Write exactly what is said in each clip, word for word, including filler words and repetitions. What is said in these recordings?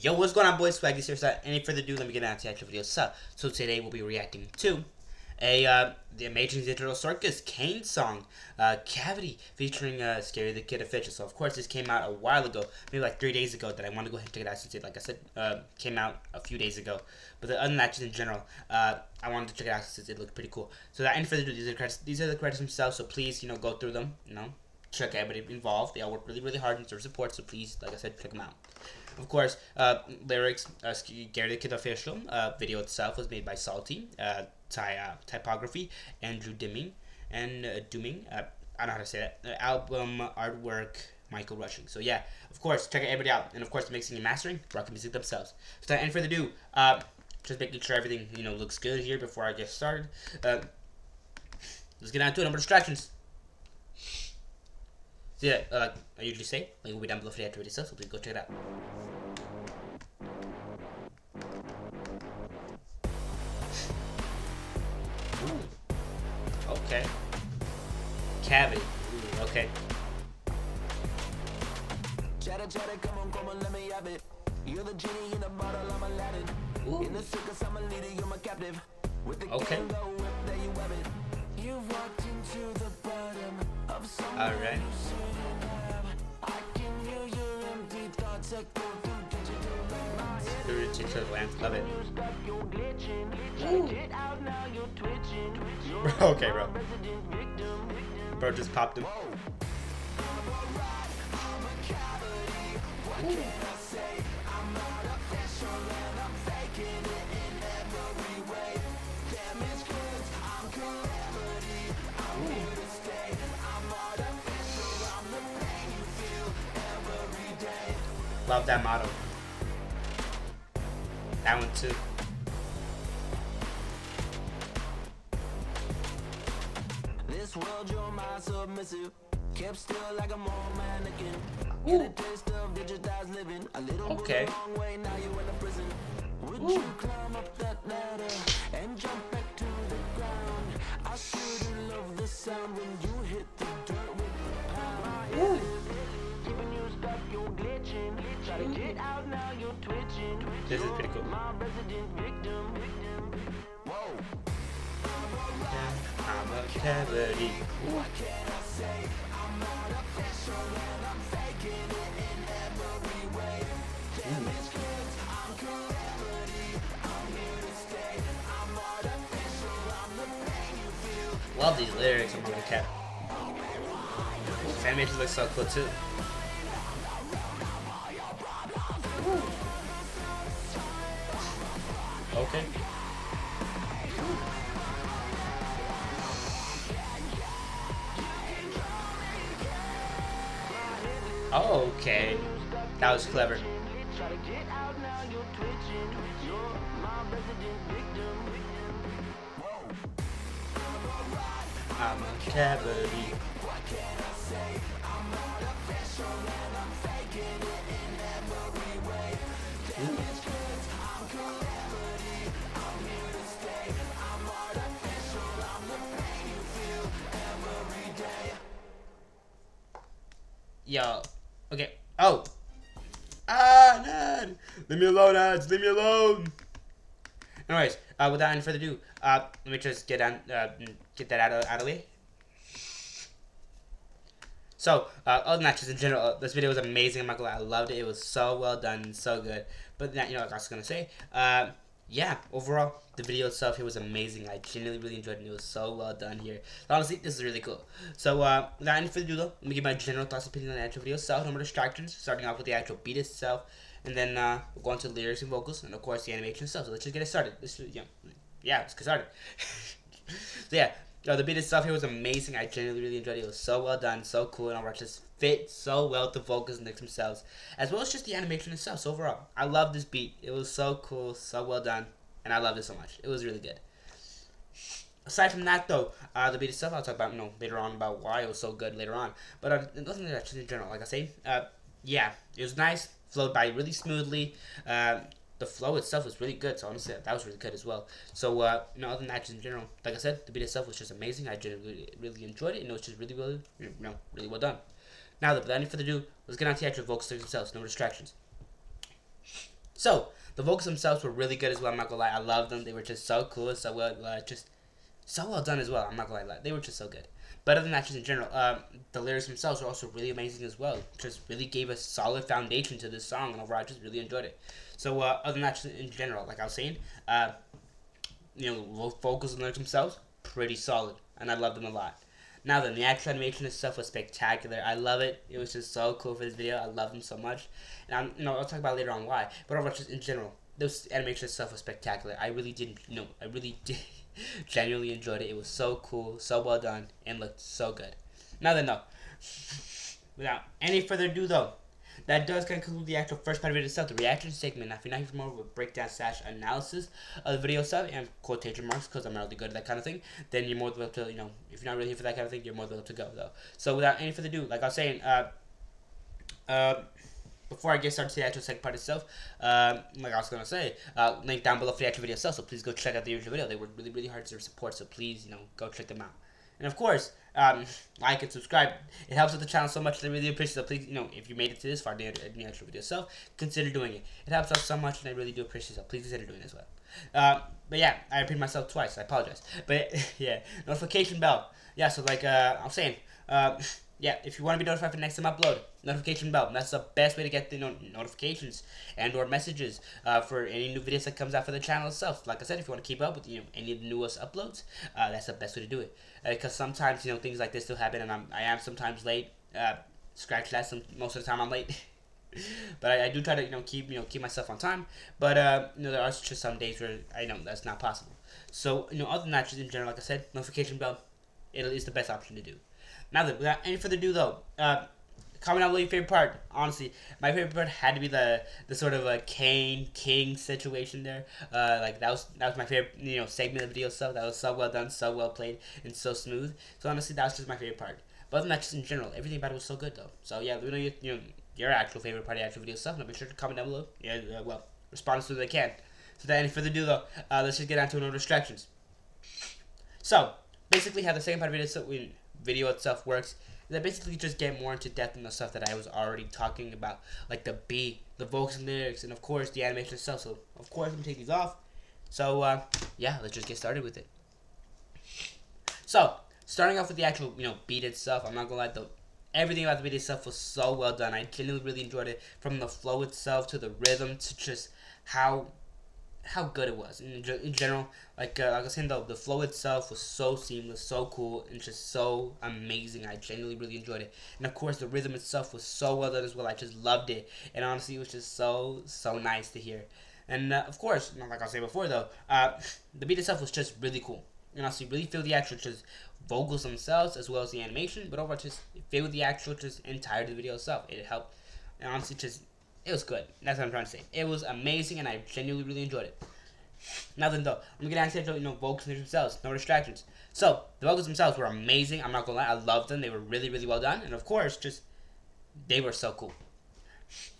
Yo, what's going on, boys? Swaggy here. Without any further ado, let me get on to the actual video. So, so today we'll be reacting to a uh, The Amazing Digital Circus Caine song, uh, Cavity, featuring uh, Scary the Kid Official. So, of course, this came out a while ago, maybe like three days ago, that I want to go ahead and check it out since it, like I said, uh, came out a few days ago. But other than that, just in general, uh, I wanted to check it out since it looked pretty cool. So, without any further ado, these are the credits, these are the credits themselves, so please, you know, go through them, you know. Check everybody involved. They all work really, really hard and serve support, so please, like I said, check them out. Of course, uh, lyrics, uh, Scary the Kid Official. Uh, video itself was made by Salty, uh, Ty, uh, typography, Andrew Dimming, and uh, Dooming. Uh, I don't know how to say that. Uh, album artwork, Michael Rushing. So yeah, of course, check everybody out. And of course, the mixing and mastering, Rockit Music themselves. So without any further ado, uh, just making sure everything, you know, looks good here before I get started. Uh, let's get on to it. Number of distractions. So yeah, uh, like I usually say, like we'll be down below for the activity itself, so please go check it out. Ooh. Okay. Cavity. Ooh, okay. Chatter, chatter, come on, come on, let me have it. You're the genie in the bottle, I'm Aladdin. Ooh. In the circus, I'm a leader, you're my captive. With the okay. There you have it. You've walked into the bottom of someone. All right. Love it. Ooh. Okay, bro. Bro just popped him. Ooh. Love that motto. That one too. This world, you're my submissive. Kept still like a more mannequin. Get a taste of digitized living. A little bit long way, now you're in a prison. Would you climb up that ladder and jump back to the ground? I should love the sound when you hit the dirt with the power. Keeping you stuck, you're glitching. Try to get out now, you're twitching. This is pretty cool. My resident victim, victim. Whoa. I'm a cavity. What can I say? I'm not official and I'm faking it in every way. Damn it's kids, I'm cavity. I'm here to stay. I'm not official, I'm the pain you feel. Love these lyrics, I'm on the cat. This animation looks so cool too. Okay. Oh, okay. That was clever. I'm a cavity. What can I say? I'm not official and I'm faking it in every way. Damage goods, I'm calamity. I'm here to stay. I'm artificial, I'm the pain you feel every day. Yo, okay. Oh. Ah, no. Leave me alone, ads. Leave me alone. Anyways, uh, without any further ado, uh, let me just get on, uh, get that out of, out of the way. So, uh, other than that, just in general, uh, this video was amazing. I'm not gonna lie, I loved it. It was so well done and so good. But that, you know, like I was gonna say, uh, yeah, overall, the video itself here was amazing. I genuinely really enjoyed it. It was so well done here. So honestly, this is really cool. So, uh, without any further ado, though, let me give my general thoughts and opinion on the actual video itself. Number of distractions, starting off with the actual beat itself. And then uh, we'll go on to lyrics and vocals, and of course the animation and stuff. So let's just get it started. Let's, yeah, yeah, let's get started. So yeah, no, the beat itself here was amazing. I genuinely really enjoyed it. It was so well done, so cool, and I watched this fit so well with the vocals and the lyrics themselves, as well as just the animation itself. So overall, I love this beat. It was so cool, so well done, and I loved it so much. It was really good. Aside from that, though, uh, the beat itself, I'll talk about you know later on about why it was so good later on. But uh, nothing like that, just in general, like I say, uh, yeah, it was nice. Flowed by really smoothly. Uh, the flow itself was really good, so honestly, that was really good as well. So, uh, you know, other than that, just in general, like I said, the beat itself was just amazing. I really, really enjoyed it, and it was just really, really, you know, really well done. Now, without any further ado, let's get on to the actual vocals themselves. No distractions. So the vocals themselves were really good as well. I'm not gonna lie, I loved them. They were just so cool, so well, uh, just so well done as well. I'm not gonna lie, they were just so good. But other than that, just in general, um, the lyrics themselves were also really amazing as well. Just really gave a solid foundation to this song, and overall, I just really enjoyed it. So uh, other than that, just in general, like I was saying, uh, you know, vocals and lyrics themselves, pretty solid, and I love them a lot. Now then, the actual animation and stuff was spectacular. I love it. It was just so cool for this video. I love them so much. And I'm, you know, I'll talk about later on why. But overall, just in general, this animation and stuff was spectacular. I really didn't, you know, I really did. Genuinely enjoyed it. It was so cool, so well done, and looked so good. Now then, though, without any further ado, though, that does conclude the actual first part of the video itself, the reaction segment. Now, if you're not here for more, we'll breakdown slash analysis of the video stuff and quotation marks, because I'm not really good at that kind of thing. Then you're more than welcome to, you know, if you're not really here for that kind of thing, you're more than welcome to go, though. So, without any further ado, like I was saying, uh, uh, before I get started to the actual second part itself, um, like I was going to say, uh, link down below for the actual video itself, so please go check out the original video. They were really, really hard to support, so please, you know, go check them out. And of course, um, like and subscribe. It helps with the channel so much, and I really appreciate it. So please, you know, if you made it to this far, the actual video itself, consider doing it. It helps us so much, and I really do appreciate it, so please consider doing it as well. Uh, but yeah, I repeated myself twice, I apologize. But yeah, notification bell. Yeah, so like uh, I was saying, uh, yeah, if you want to be notified for the next time I upload, notification bell. That's the best way to get the no notifications and or messages uh, for any new videos that comes out for the channel itself. Like I said, if you want to keep up with, you know, any of the newest uploads, uh, that's the best way to do it. Because uh, sometimes, you know, things like this still happen, and I'm, I am sometimes late. Uh, scratch that, some, most of the time I'm late. But I, I do try to, you know, keep, you know, keep myself on time. But, uh, you know, there are just some days where I know that's not possible. So, you know, other than that, just in general, like I said, notification bell, it is the best option to do. Now then, without any further ado, though, uh, comment down below your favorite part. Honestly, my favorite part had to be the the sort of a Caine King situation there. Uh, like that was that was my favorite, you know, segment of the video stuff. That was so well done, so well played, and so smooth. So honestly, that was just my favorite part. But other than that, just in general, everything about it was so good though. So yeah, let me know your, you know, your actual favorite part of the actual video stuff. Now be sure to comment down below. Yeah, uh, well, respond as soon as I can. So without any further ado though, uh, let's just get on to no distractions. So basically, how the second part of the video stuff we. video itself works, that basically just get more into depth in the stuff that I was already talking about, like the beat, the vocals and lyrics, and of course the animation itself. So of course I'm gonna take these off. So uh, yeah, let's just get started with it. So starting off with the actual, you know, beat itself, I'm not gonna lie, the everything about the beat itself was so well done. I genuinely really enjoyed it, from the flow itself to the rhythm to just how how good it was in, in general. Like, uh, like I was saying though, the flow itself was so seamless, so cool, and just so amazing. I genuinely really enjoyed it, and of course the rhythm itself was so well done as well. I just loved it, and honestly it was just so so nice to hear. And uh, of course, like I was saying before though, uh, the beat itself was just really cool, and honestly really feel the actual just vocals themselves as well as the animation, but overall just feel the actual just entirety of the video itself. It helped, and honestly just it was good. That's what I'm trying to say. It was amazing, and I genuinely really enjoyed it. Now then, though, I'm gonna actually, you know, vocals themselves, no distractions. So the vocals themselves were amazing. I'm not gonna lie, I loved them. They were really, really well done, and of course, just they were so cool.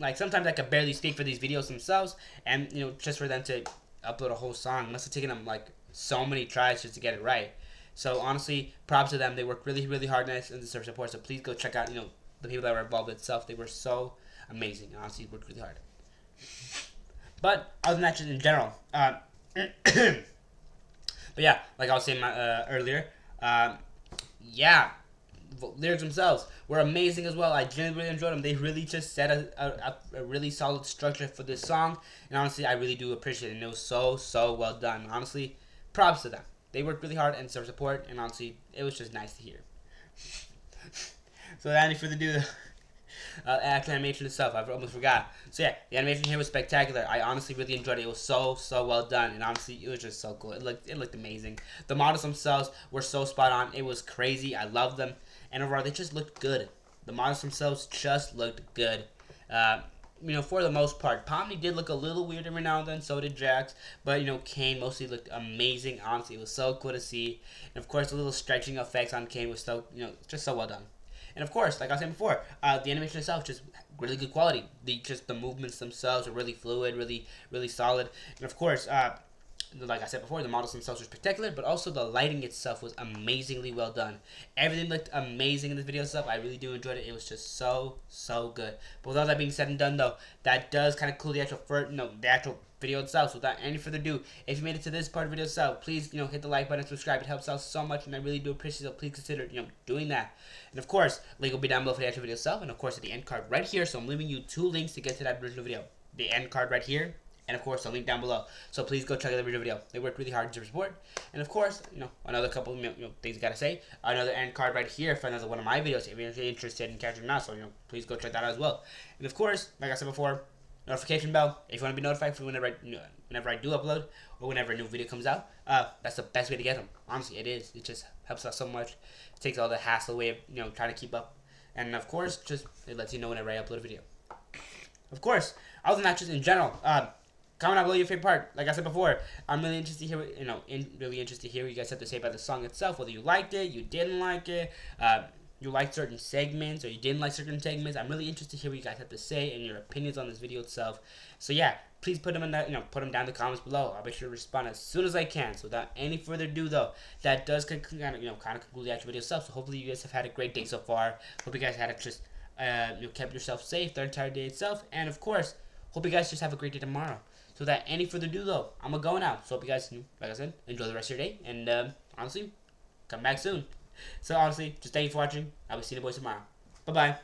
Like sometimes I could barely speak for these videos themselves, and you know, just for them to upload a whole song must have taken them like so many tries just to get it right. So honestly, props to them. They worked really, really hard, and they deserve support. So please go check out, you know, the people that were involved itself. They were so amazing, and honestly, it worked really hard. But other than that, just in general, uh, but yeah, like I was saying my, uh, earlier, uh, yeah, the lyrics themselves were amazing as well. I genuinely really enjoyed them. They really just set a, a, a really solid structure for this song, and honestly, I really do appreciate it. And it was so, so well done. Honestly, props to them. They worked really hard and served support, and honestly, it was just nice to hear. So without any further ado, Uh, actual animation itself, I almost forgot. So yeah, the animation here was spectacular. I honestly really enjoyed it. It was so, so well done, and honestly, it was just so cool. It looked, it looked amazing. The models themselves were so spot on. It was crazy. I loved them, and overall, they just looked good. The models themselves just looked good. Uh, you know, for the most part, Pomni did look a little weird every now and then. So did Jax, but you know, Caine mostly looked amazing. Honestly, it was so cool to see, and of course, the little stretching effects on Caine was so, you know, just so well done. And of course, like I was saying before, uh, the animation itself just really good quality. The just the movements themselves are really fluid, really really solid. And of course, uh, like I said before, the models themselves were spectacular, but also the lighting itself was amazingly well done. Everything looked amazing in this video itself. I really do enjoyed it. It was just so, so good. But with all that being said and done, though, that does kind of cool the actual first, no, the actual video itself. So without any further ado, if you made it to this part of the video itself, please, you know, hit the like button, subscribe. It helps out so much, and I really do appreciate it. So please consider, you know, doing that. And of course, link will be down below for the actual video itself, and of course at the end card right here. So I'm leaving you two links to get to that original video. The end card right here. And of course, the link down below. So please go check out the original video. They worked really hard to support. And of course, you know, another couple of you know, things I gotta say. Another end card right here for another one of my videos. If you're interested in catching that, so you know, please go check that out as well. And of course, like I said before, notification bell. If you want to be notified for whenever I whenever I do upload or whenever a new video comes out, uh, that's the best way to get them. Honestly, it is. It just helps out so much. It takes all the hassle away of you know trying to keep up. And of course, just it lets you know whenever I upload a video. Of course, other than that, just in general. Um, Comment down below your favorite part. Like I said before, I'm really interested to hear what, you know, in, really interested to hear what you guys have to say about the song itself. Whether you liked it, you didn't like it, uh, you liked certain segments or you didn't like certain segments. I'm really interested to hear what you guys have to say and your opinions on this video itself. So yeah, please put them in that, you know, put them down in the comments below. I'll be sure to respond as soon as I can. So without any further ado, though, that does kind of, you know, kind of conclude the actual video itself. So hopefully you guys have had a great day so far. Hope you guys had it just, uh, you kept yourself safe the entire day itself, and of course, hope you guys just have a great day tomorrow. So without any further ado, though, I'm going to go now. So hope you guys, like I said, enjoy the rest of your day. And um, honestly, come back soon. So honestly, just thank you for watching. I will see you boys tomorrow. Bye-bye.